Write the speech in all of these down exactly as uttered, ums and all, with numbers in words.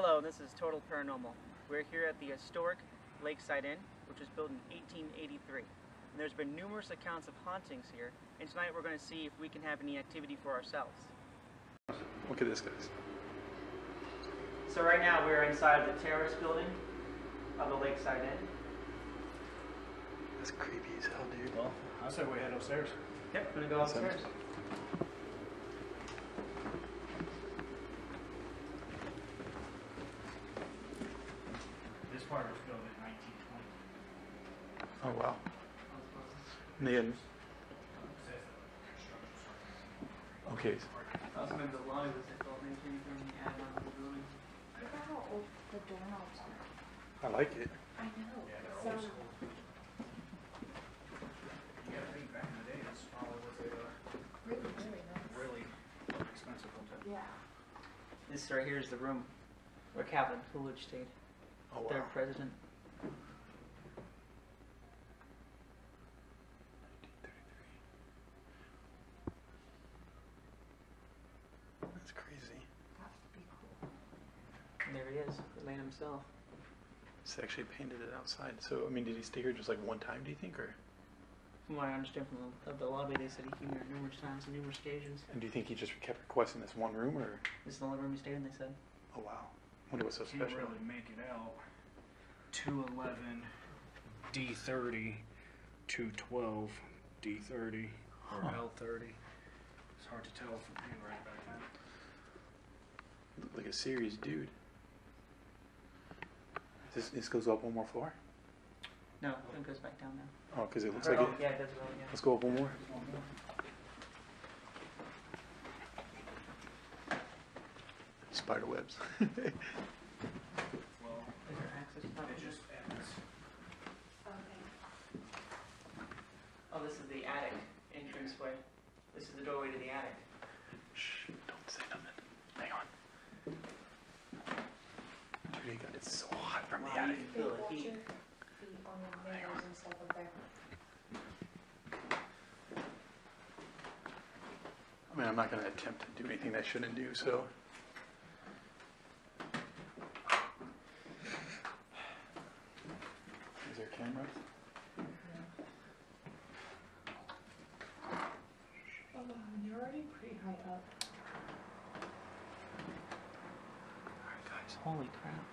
Hello, this is Total Paranormal. We're here at the historic Lakeside Inn, which was built in eighteen eighty-three. And there's been numerous accounts of hauntings here, and tonight we're going to see if we can have any activity for ourselves. Look at this, guys. So right now we're inside the terrace building of the Lakeside Inn. That's creepy as hell, dude. Well, I said we head upstairs. Yep, we're going to go upstairs. This part was built in nineteen twenty. Oh, wow. Then. Okay. I also remember the lobby was built in nineteen twenty. Look at how old the doorknobs are. I like it. I know. Yeah, they're so old school. You gotta think back in the day, that's probably what they are. Really, really nice. Really expensive hotel. Yeah. This right here is the room where Calvin Coolidge stayed. Oh, wow. Their president. nineteen thirty-three. That's crazy. That's pretty cool. And there he is, the man himself. It's actually painted it outside. So, I mean, did he stay here just like one time, do you think, or? From what I understand from the, the lobby, they said he came here numerous times on numerous occasions. And do you think he just kept requesting this one room, or? This is the only room he stayed in, they said. Oh, wow. I wonder what's so special. Can't really make it out. two eleven, D thirty, two twelve, D thirty, or huh. L thirty. It's hard to tell from being right back then. Looked like a serious dude. This, this goes up one more floor? No, it goes back down now. Oh, because it looks or, like oh, it. Yeah, it does go up, yeah. Let's go up one more. One more. Spider webs. Well, is there access to that? It just ends. Okay. Oh, this is the attic entrance way. This is the doorway to the attic. Shh, don't say nothing. Hang on. Dude, God, it's so hot from wow, the attic. You can feel the heat. On the mirrors and stuff up there. I mean, I'm not going to attempt to do anything I shouldn't do, so. Is there cameras? Yeah. Oh, you're already pretty high up. Alright, guys. Holy crap.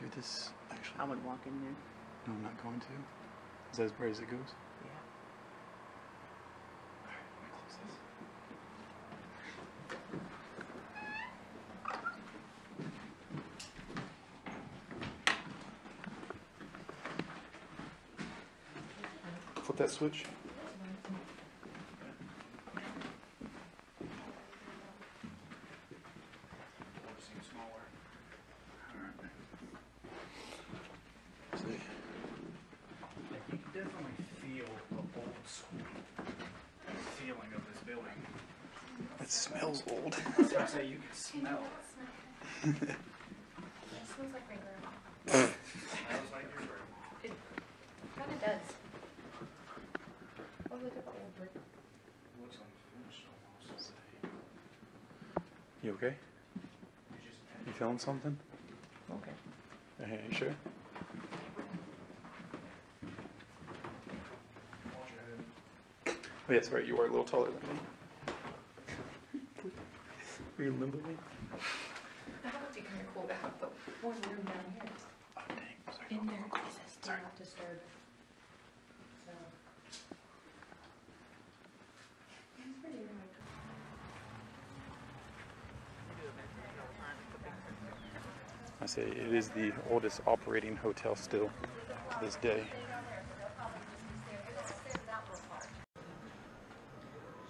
Dude, this actually. I would walk in there. No, I'm not going to. Is that as bright as it goes? Yeah. Alright, let me close this. Flip that switch. Definitely feel the old school feeling of this building. It smells old. I was gonna say you can smell it. It smells like my grandma. It smells like your grandma. It kind of does. Oh, look at the old brick. It looks unfinished almost. You okay? You feeling something? Okay. Hey, are you sure? Oh, yeah, that's right, you are a little taller than me. Are you limbo me? That would be kind of cool to have the one room down here. Oh, dang. Sorry. In there, it says do not disturb. So. It's pretty weird. I say it is the oldest operating hotel still to this day.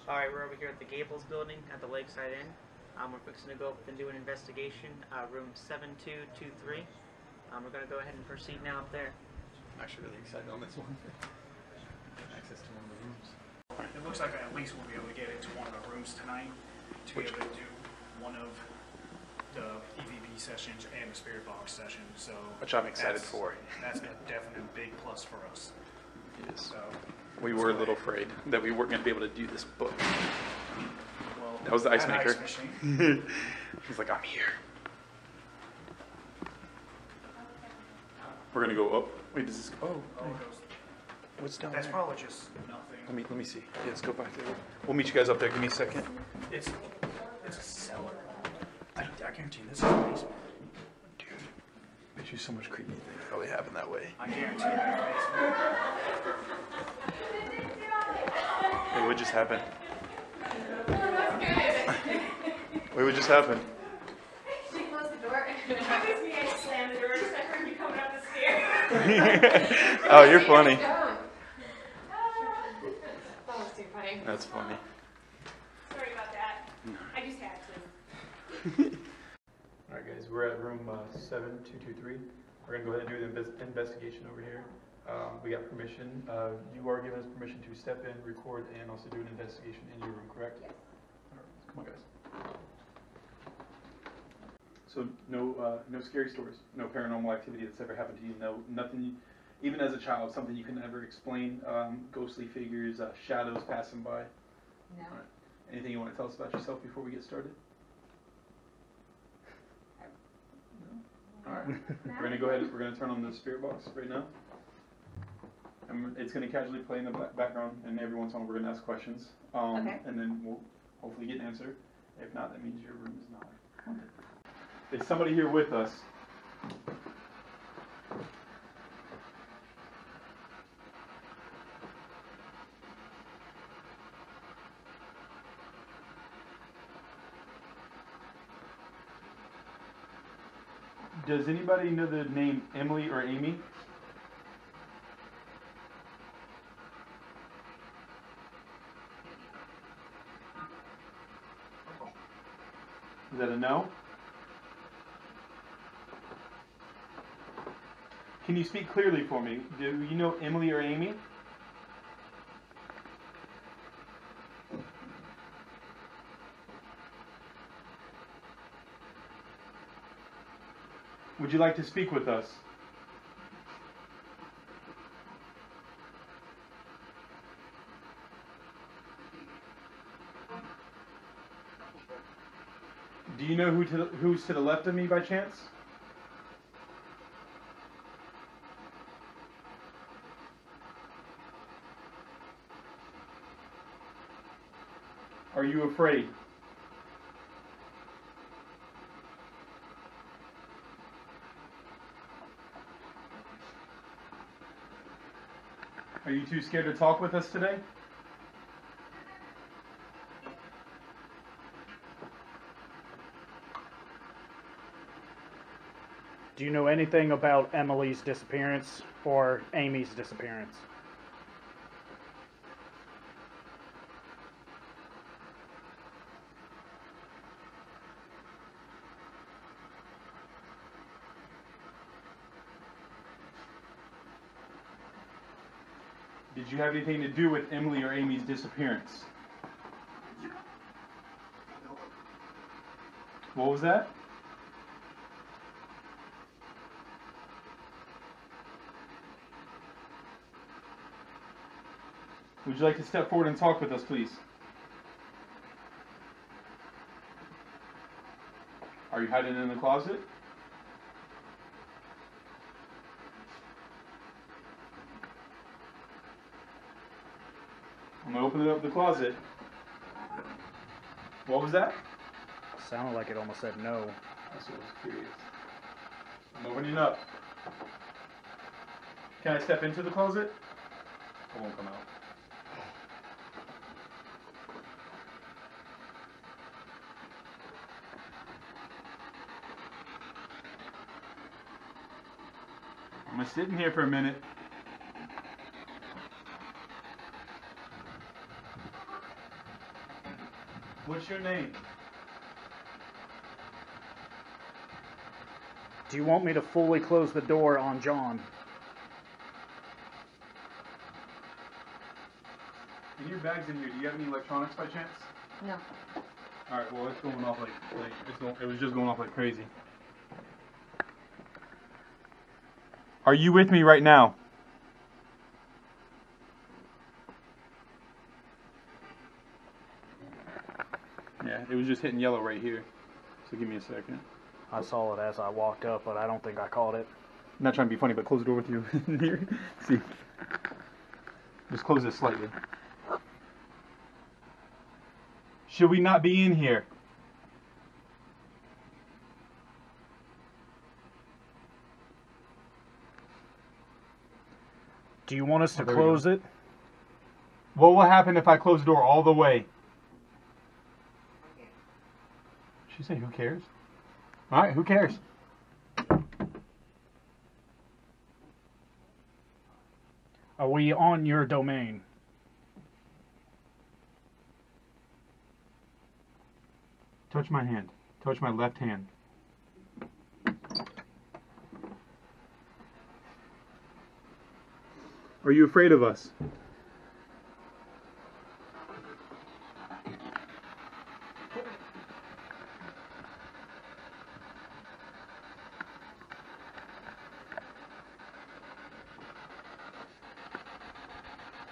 Alright, we're over here at the Gables building at the Lakeside Inn. Um, we're fixing to go up and do an investigation, uh, room seven two two three. Um, we're going to go ahead and proceed now up there. I'm actually really excited on this one. Access to one of the rooms. It looks like at least we'll be able to get into one of the rooms tonight to Which be able to do one of the E V P sessions and the Spirit Box session. So Which I'm excited that's, for. That's a definite big plus for us. It is. So, we were a little afraid that we weren't going to be able to do this book. Well, That was the ice maker. Ice machine. He's like, I'm here. We're gonna go up. Wait, does this go? Oh, oh hey. What's down That's there? Probably just nothing. Let me let me see. Yeah, let's go back there. We'll meet you guys up there. Give me a second. It's it's a cellar. I, I guarantee this is a basement. Dude, I bet you so much creepy things probably happen that way. I guarantee it's a basement. Hey, what just happened? Wait, what just happened? She closed the door. I slammed the door just I heard you coming up the stairs. Oh, you're funny. That was too funny. That's funny. Sorry about that. I just had to. All right, guys, we're at room uh, seven two two three. We're going to go ahead and do the investigation over here. Um, we got permission. Uh, you are giving us permission to step in, record, and also do an investigation in your room, correct? Yes. All right, come on, guys. So no, uh, no scary stories, no paranormal activity that's ever happened to you, no nothing. Even as a child, something you can ever explain. Um, ghostly figures, uh, shadows passing by. No. All right. Anything you want to tell us about yourself before we get started? No. All right. No. We're gonna go ahead. We're gonna turn on the spirit box right now. And it's going to casually play in the background, and every once in a while we're going to ask questions, um, okay. and then we'll hopefully get an answer. If not, that means your room is not haunted. Is somebody here with us? Does anybody know the name Emily or Amy? Is that a no? Can you speak clearly for me? Do you know Emily or Amy? Would you like to speak with us? Do you know who to, who's to the left of me by chance? Are you afraid? Are you too scared to talk with us today? Do you know anything about Emily's disappearance or Amy's disappearance? Did you have anything to do with Emily or Amy's disappearance? What was that? Would you like to step forward and talk with us, please? Are you hiding in the closet? I'm gonna open up the closet. What was that? Sounded like it almost said no. That's what I was curious. I'm opening it up. Can I step into the closet? I won't come out. I'm gonna sit in here for a minute. What's your name? Do you want me to fully close the door on John? In your bag's in here, do you have any electronics by chance? No. Alright, well it's going off like, like it's going, it was just going off like crazy. Are you with me right now? Yeah, Yeah, it was just hitting yellow right here. So give me a second. I saw it as I walked up, but I don't think I caught it. I'm not trying to be funny, but close the door with you. See. Just close this slightly. Should we not be in here? Do you want us to oh, close it? What will happen if I close the door all the way? She said, who cares? All right, who cares? Are we on your domain? Touch my hand. Touch my left hand. Are you afraid of us?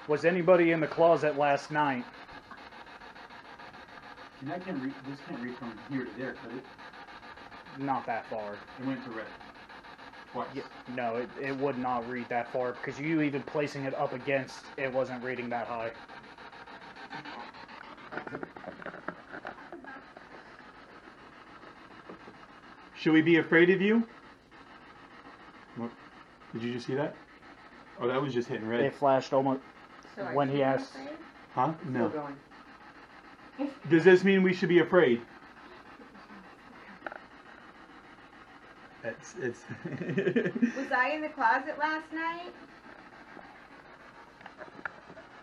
Was anybody in the closet last night? And I can't read, this can't read from here to there, could it? Not that far. It went to red. Twice. Yeah, no, it, it would not read that far, because you even placing it up against, it wasn't reading that high. Should we be afraid of you? What? Did you just see that? Oh, that was just hitting red. It flashed almost... So when he asked... Afraid? Huh? No. Still going. Does this mean we should be afraid? It's, it's was I in the closet last night?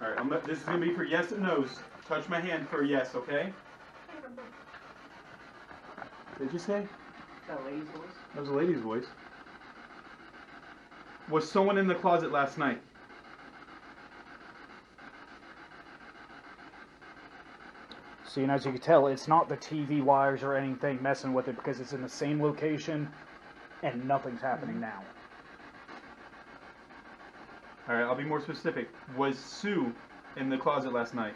All right, I'm gonna, this is going to be for yes and no's. Touch my hand for yes, okay? What did you say? That was a lady's voice. That was a lady's voice. Was someone in the closet last night? So, you know, as you can tell, it's not the T V wires or anything messing with it, because it's in the same location and nothing's happening now. All right, I'll be more specific. Was Sue in the closet last night?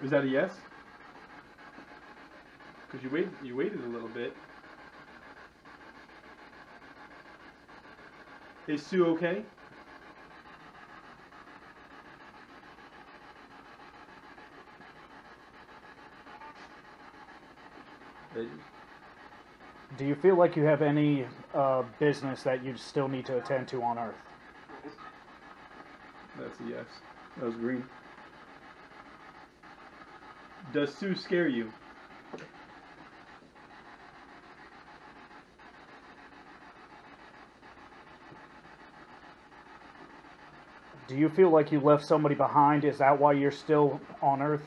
Was that a yes? Because you waited, you waited a little bit. Is Sue okay? Do you feel like you have any uh, business that you still need to attend to on Earth? That's a yes. That was green. Does Sue scare you? Do you feel like you left somebody behind? Is that why you're still on Earth?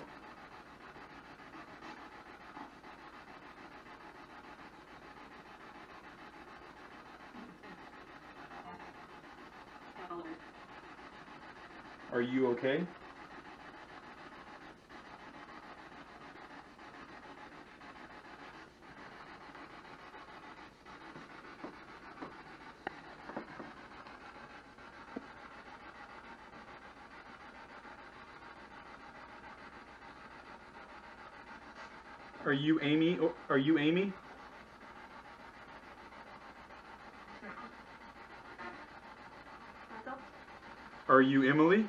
Are you okay? Are you Amy? Are you Amy? Are you Emily?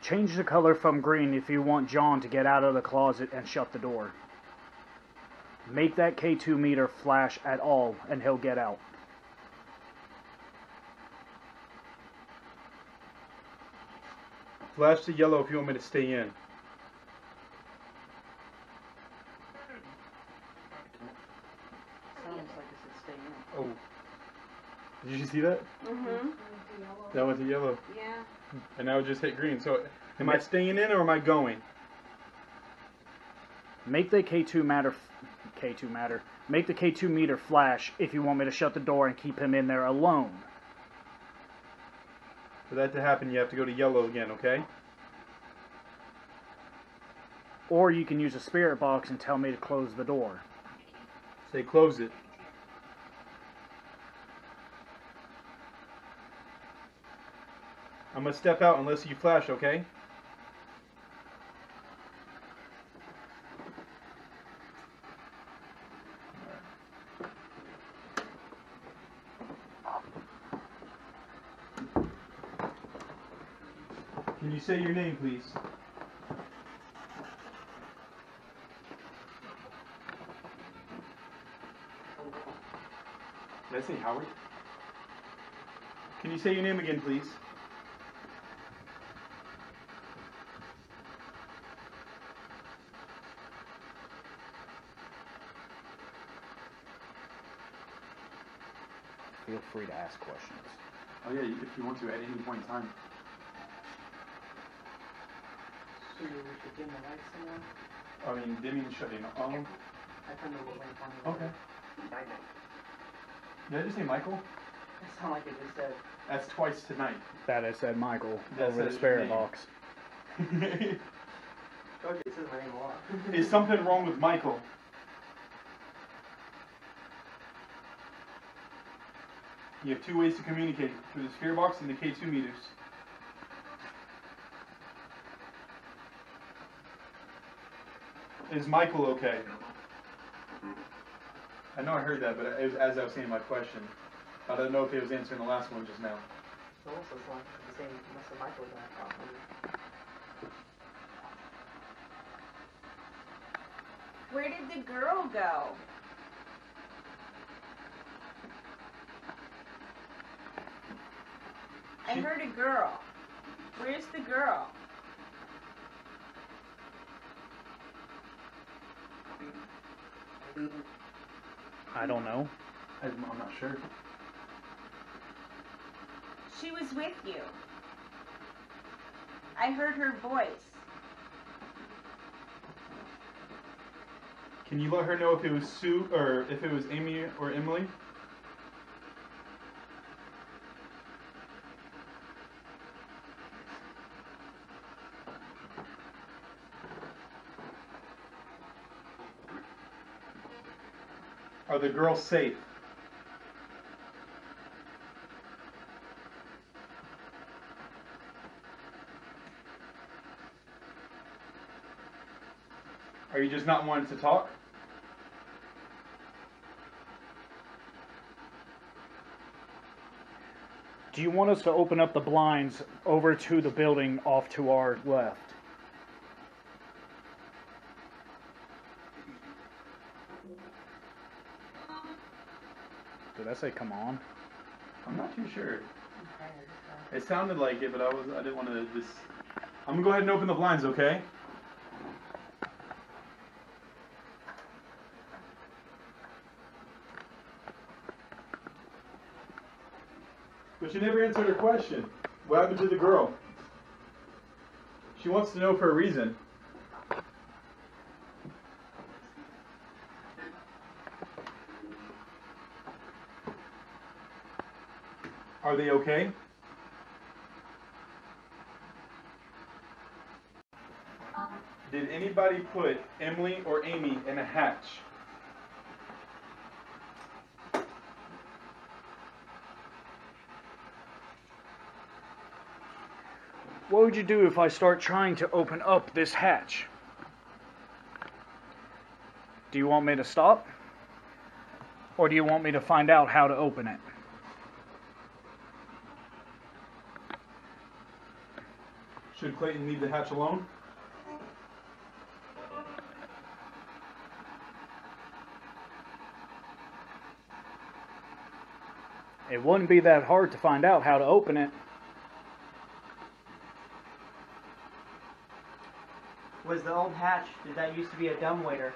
Change the color from green if you want John to get out of the closet and shut the door. Make that K two meter flash at all and he'll get out. Flash the yellow if you want me to stay in. Sounds like it should stay in. Oh. Did you see that? Mm-hmm. That went to yellow. Yeah. And now it just hit green. So am I staying in or am I going? Make the K two matter K two matter. Make the K two meter flash if you want me to shut the door and keep him in there alone. For that to happen, you have to go to yellow again, okay? Or you can use a spirit box and tell me to close the door. Say close it. I'm going to step out unless you flash, okay? Can you say your name, please? Did I say Howard? Can you say your name again, please? Feel free to ask questions. Oh yeah, if you want to at any point in time. So we should dim the lights somewhere? I mean, dimming and shutting off. Um, I turned the light on. Okay. Did I just say Michael? That sounds like it just said. That's twice tonight. That has said Michael that over the spirit box. Okay, it says my name a lot. Is something wrong with Michael? You have two ways to communicate, through the sphere box and the K two meters. Is Michael okay? I know I heard that, but it was as I was saying my question. I don't know if he was answering the last one just now. So also sounds like the same Mister Michael that I thought. Where did the girl go? She... I heard a girl. Where's the girl? I don't know. I'm not sure. She was with you. I heard her voice. Can you let her know if it was Sue or if it was Amy or Emily? Are the girls safe? Are you just not wanting to talk? Do you want us to open up the blinds over to the building off to our left? Did I say come on? I'm not too sure. It sounded like it, but I was I didn't want to just... I'm gonna go ahead and open the blinds, okay? But she never answered her question. What happened to the girl? She wants to know for a reason. Are they okay? Did anybody put Emily or Amy in a hatch? What would you do if I start trying to open up this hatch? Do you want me to stop? Or do you want me to find out how to open it? Should Clayton leave the hatch alone? It wouldn't be that hard to find out how to open it. Was the old hatch, did that used to be a dumbwaiter?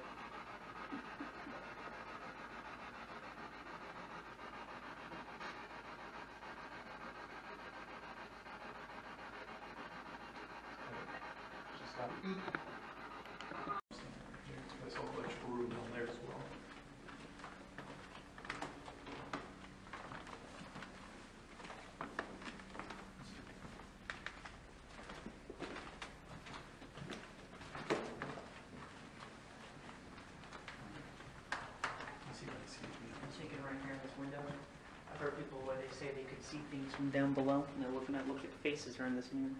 people where they say they could see things from down below, and they're looking at look at faces during this moon.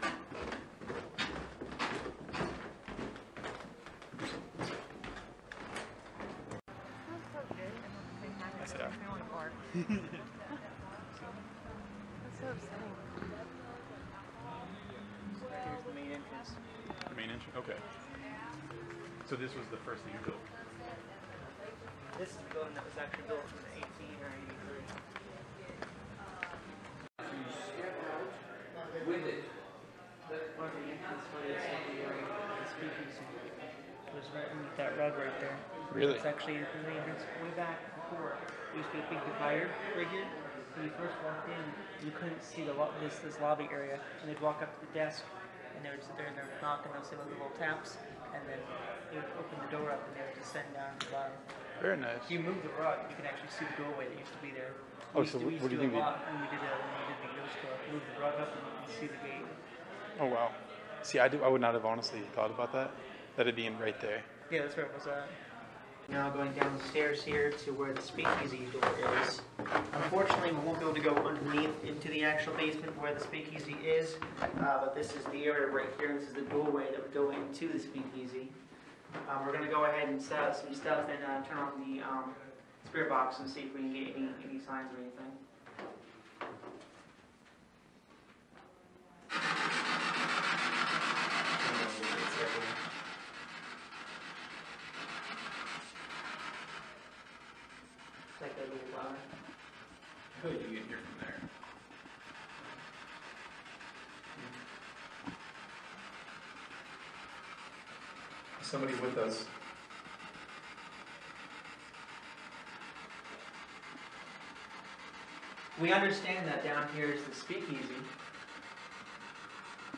That's so upsetting. Here's the main entrance. The main entrance? Okay. So this was the first thing you built? This is the building that was actually built in eighteen or eighty-three. You step out with it. Or the entrance for this area, the speakeasy, was right underneath that rug right there. Really? It's actually the entrance way back before. It used to be a big divider right here. When you first walked in, you couldn't see the lo this, this lobby area, and they'd walk up to the desk, and they would sit there and they would knock, and they'd say little taps, and then they would open the door up, and they would descend down to the bottom. Very nice. If you move the rug, you can actually see the doorway that used to be there. We oh, so to, we what do you think? We did a lot when we did, uh, when we did the ghost tour. Move the rug up, and you can see the gate. Oh wow! See, I do. I would not have honestly thought about that. That'd be in right there. Yeah, that's where it was at. Now going down the stairs here to where the speakeasy door is. Unfortunately, we won't be able to go underneath into the actual basement where the speakeasy is, uh, but this is the area right here, and this is the doorway that would go into the speakeasy. Um, we're going to go ahead and set up some stuff and uh, turn on the um, spirit box and see if we can get any, any signs or anything. How did you get here from there? Somebody with us. We understand that down here is the speakeasy.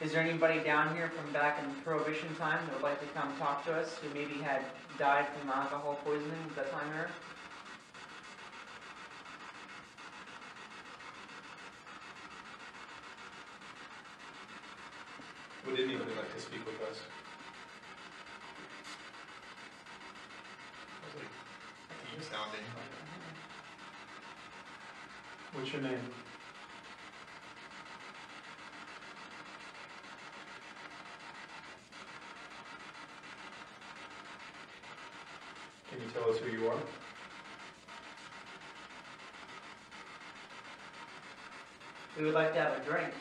Is there anybody down here from back in Prohibition time that would like to come talk to us who maybe had died from alcohol poisoning at that time era? Would anybody like to speak with us? That was like deep sounding. What's your name? Can you tell us who you are? We would like to have a drink.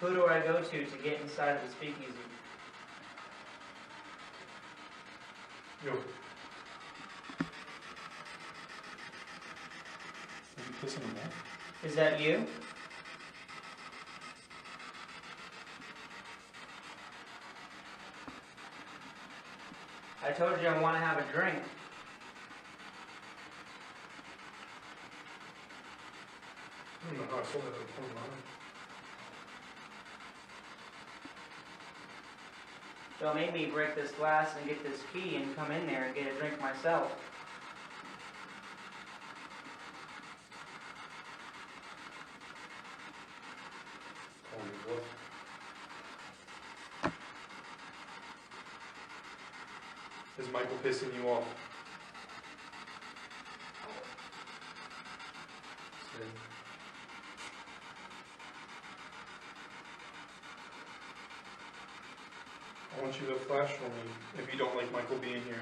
Who do I go to to get inside of the speakeasy? Yo. Are you kissing him now? Is that you? I told you I want to have a drink. Hmm. I saw that online. So make me break this glass and get this key and come in there and get a drink myself. Is Michael pissing you off? I want you to flash for me if you don't like Michael being here.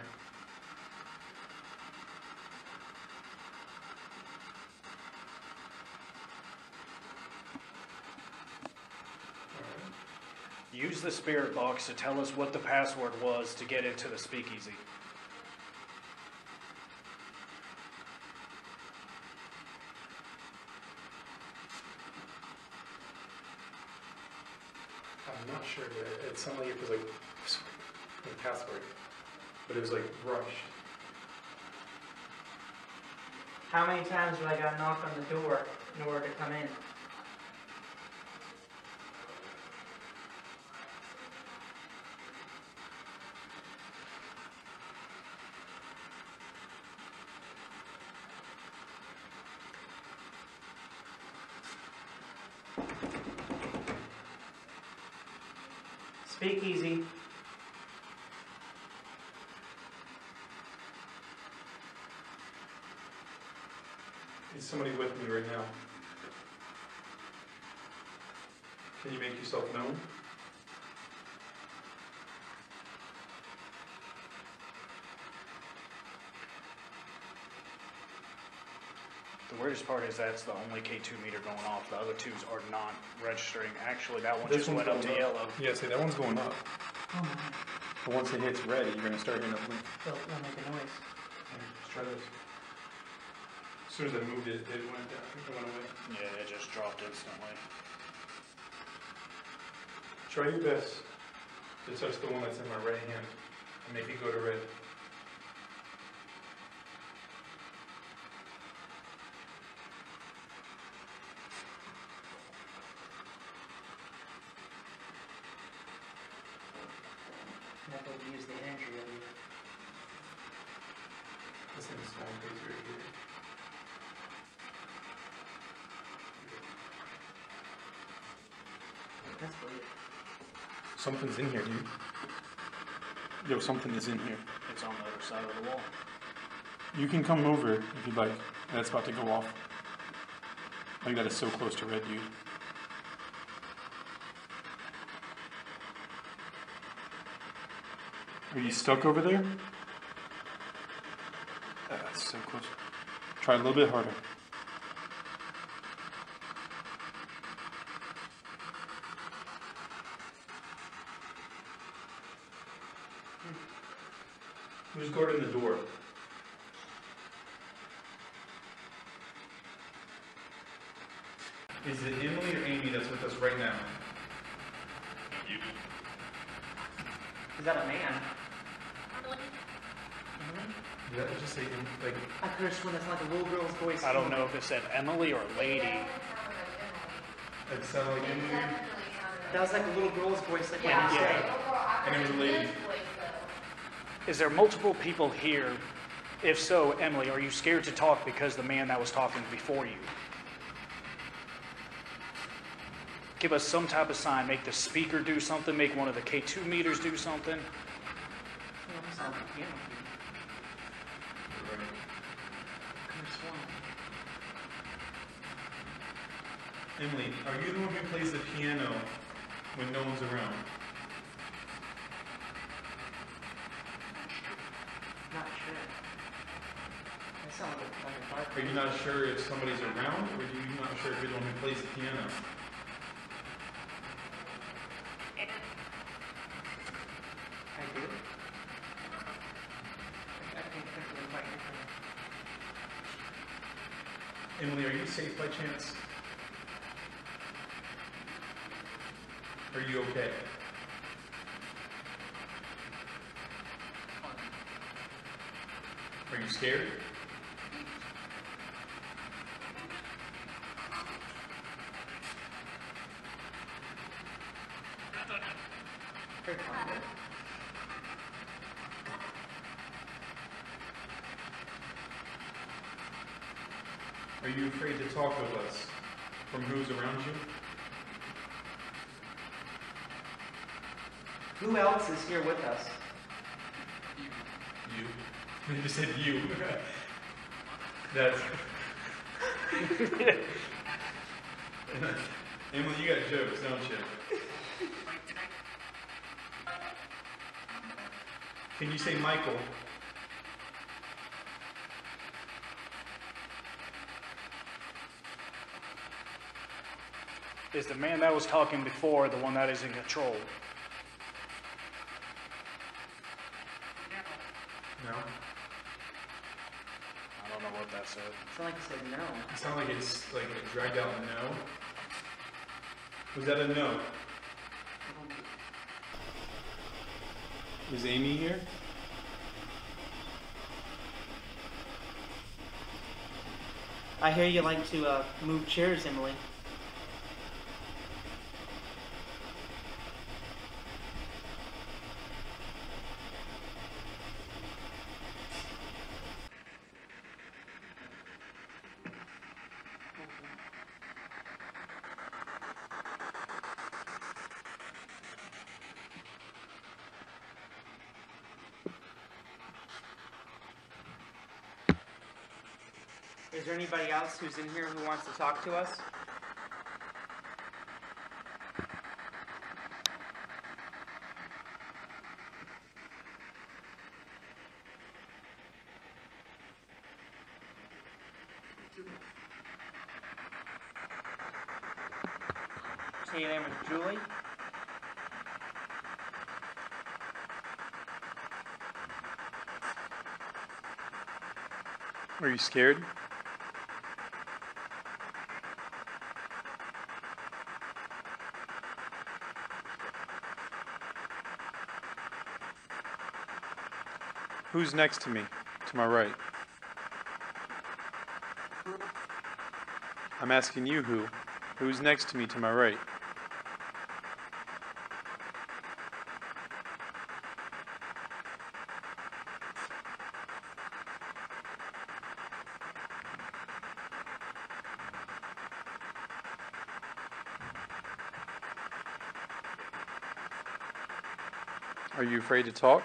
Right. Use the spirit box to tell us what the password was to get into the speakeasy. I'm not sure, but it sounded like it was like a password, but it was like rushed. How many times do I got knocked on the door in order to come in? speakeasy. Is somebody with me right now? Can you make yourself known? The weirdest part is that's the only K two meter going off. The other twos are not registering. Actually, that one just went up to yellow. Yeah, see, that one's going up. Oh. But once it hits red, you're going to start hearing a blink. It'll make a noise. Yeah, let's try this. As soon as I moved it, it went down. It went away. Yeah, it just dropped instantly. Try your best to touch the one that's in my right hand and make it go to red. Something's in here, dude. Yo, something is in here. It's on the other side of the wall. You can come over if you'd like. That's about to go off. Like, that is so close to red, dude. Are you stuck over there? That's so close. Try a little bit harder. Who's guarding the door? Is it Emily or Amy that's with us right now? You. Is that a man? Emily. Emily? Did that just say like? I cursed when it's like a little girl's voice. I don't know if it said Emily or lady. It sounded like Emily. That was like a little girl's voice, like yeah. When you yeah. say. And it was a lady. Is there multiple people here? If so, Emily, are you scared to talk because the man that was talking before you? Give us some type of sign. Make the speaker do something. Make one of the K two meters do something. Emily, are you the one who plays the piano when no one's around? Are you not sure if somebody's around, or are you not sure if you're the one who plays the piano? I do. I think that's quite different. Emily, are you safe by chance? Are you okay? Are you scared? Are you afraid to talk with us from who's around you? Who else is here with us? You. You. They just said you. That's... Emily, you got jokes, don't you? Can you say Michael? Is the man that was talking before the one that is in control? No. No? I don't know what that said. It sounded like it said no. It sounded like it's like a dragged out no. Was that a no? Is Amy here? I hear you like to uh, move chairs, Emily. Is there anybody else who's in here who wants to talk to us? Say your name is Julie. Are you scared? Who's next to me, to my right? I'm asking you who. Who's next to me, to my right? Are you afraid to talk?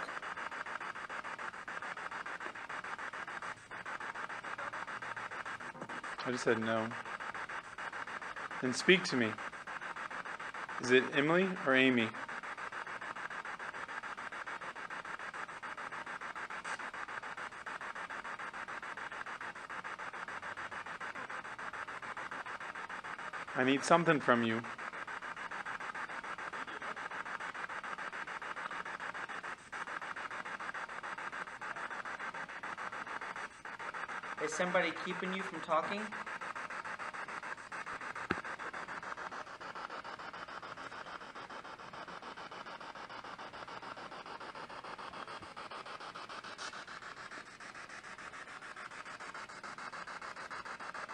I just said no. Then speak to me. Is it Emily or Amy? I need something from you. Is somebody keeping you from talking?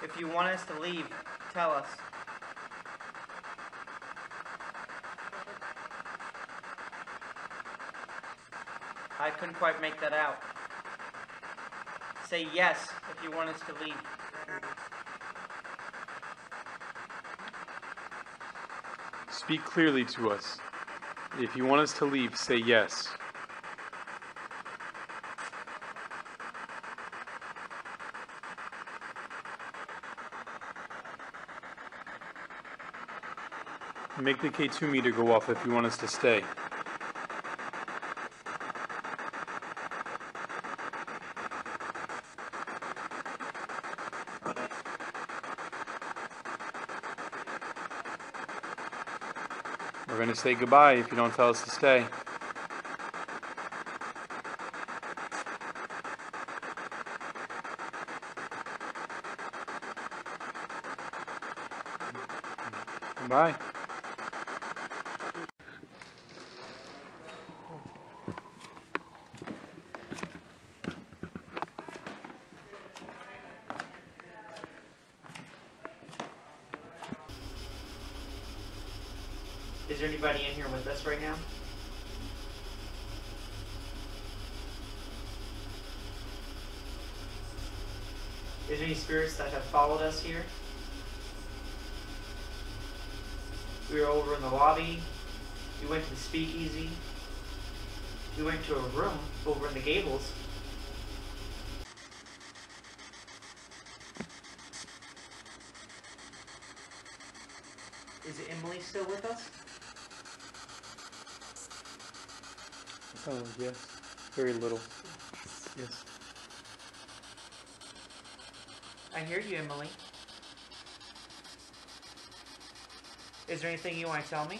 If you want us to leave, tell us. I couldn't quite make that out. Say yes if you want us to leave. Speak clearly to us. If you want us to leave, say yes. Make the K two meter go off if you want us to stay. We're going to say goodbye if you don't tell us to stay. Goodbye. Is there anybody in here with us right now? Is there any spirits that have followed us here? We were over in the lobby. We went to the speakeasy. We went to a room over in the Gables. Is Emily still with us? Oh, yes. Very little. Yes. I hear you, Emily. Is there anything you want to tell me?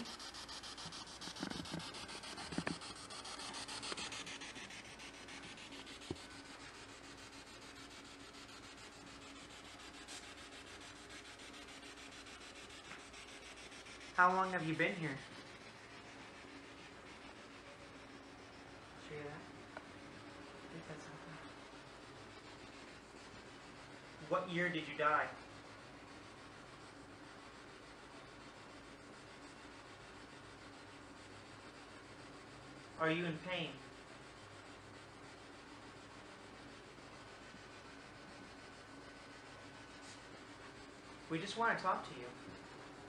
How long have you been here? Sure, yeah. I think that's something. What year did you die? Are you in pain? We just want to talk to you.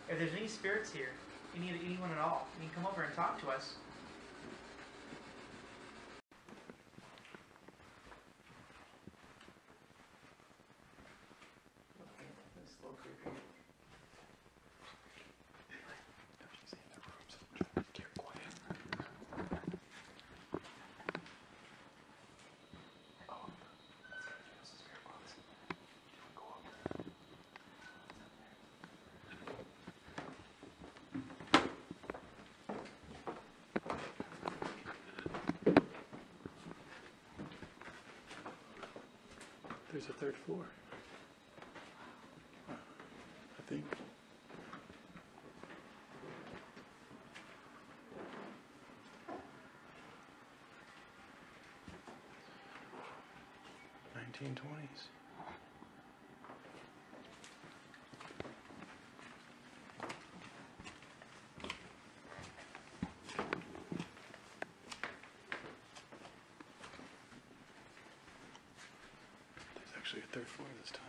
If there's any spirits here, any anyone at all, you can come over and talk to us. the third floor, I think. nineteen twenties. Actually a third floor this time.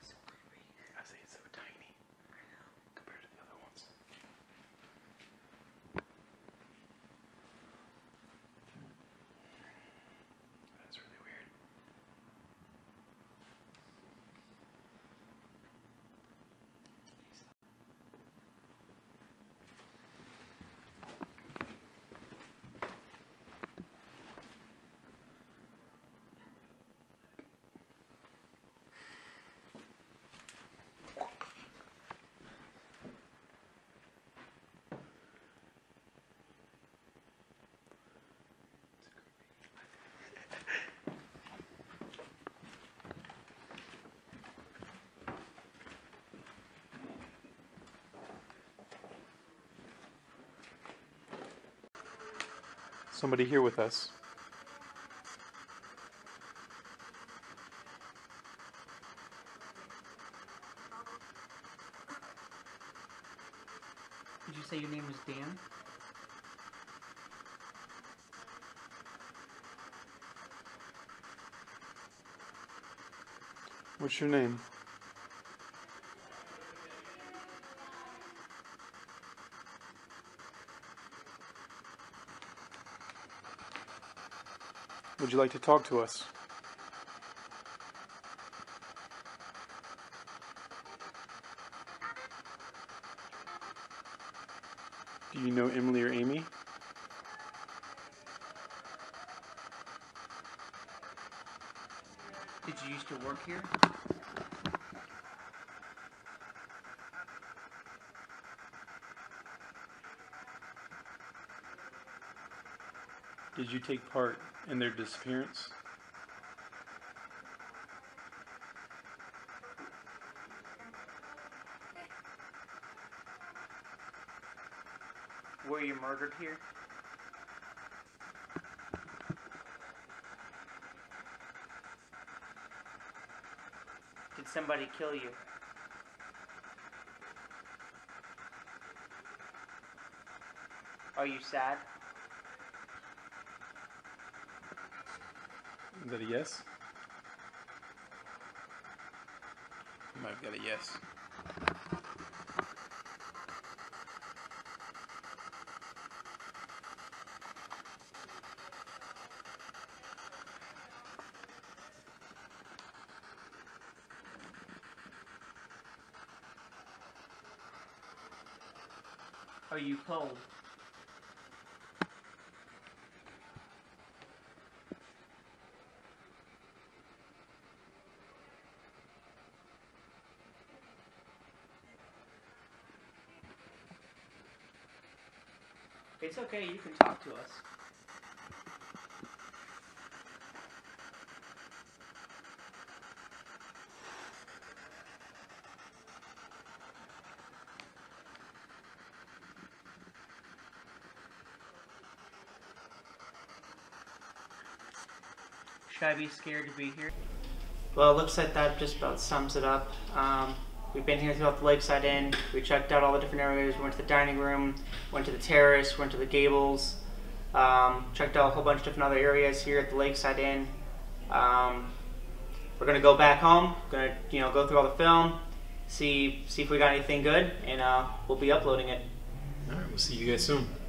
So creepy. I say it's so tiny. I know. Compared to the other ones. That's really weird. Somebody here with us. Did you say your name was Dan? What's your name? Would you like to talk to us? Do you know Emily or Amy? Did you used to work here? Did you take part in their disappearance? Were you murdered here? Did somebody kill you? Are you sad? Is that a yes? You might have got a yes. Are you cold? It's okay, you can talk to us. Should I be scared to be here? Well, it looks like that just about sums it up. Um, We've been here throughout the Lakeside Inn. We checked out all the different areas. We went to the dining room, went to the terrace, went to the gables, um, checked out a whole bunch of different other areas here at the Lakeside Inn. Um, we're gonna go back home, gonna you know go through all the film, see see if we got anything good, and uh, we'll be uploading it. All right, we'll see you guys soon.